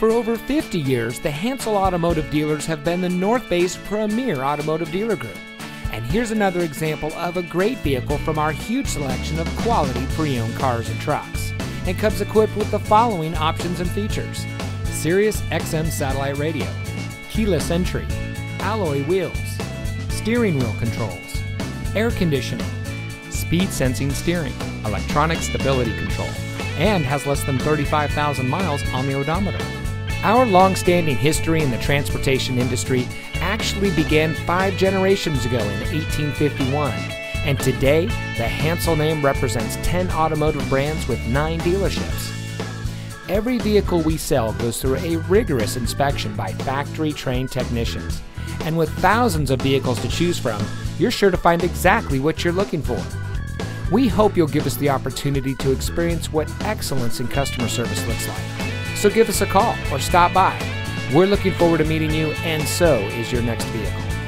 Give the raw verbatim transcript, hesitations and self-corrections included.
For over fifty years, the Hansel Automotive Dealers have been the North Bay's premier automotive dealer group. And here's another example of a great vehicle from our huge selection of quality pre-owned cars and trucks. And comes equipped with the following options and features: Sirius X M satellite radio, keyless entry, alloy wheels, steering wheel controls, air conditioning, speed sensing steering, electronic stability control, and has less than thirty-five thousand miles on the odometer. Our long-standing history in the transportation industry actually began five generations ago in eighteen fifty-one, and today the Hansel name represents ten automotive brands with nine dealerships. Every vehicle we sell goes through a rigorous inspection by factory-trained technicians, and with thousands of vehicles to choose from, you're sure to find exactly what you're looking for. We hope you'll give us the opportunity to experience what excellence in customer service looks like. So give us a call or stop by. We're looking forward to meeting you, and so is your next vehicle.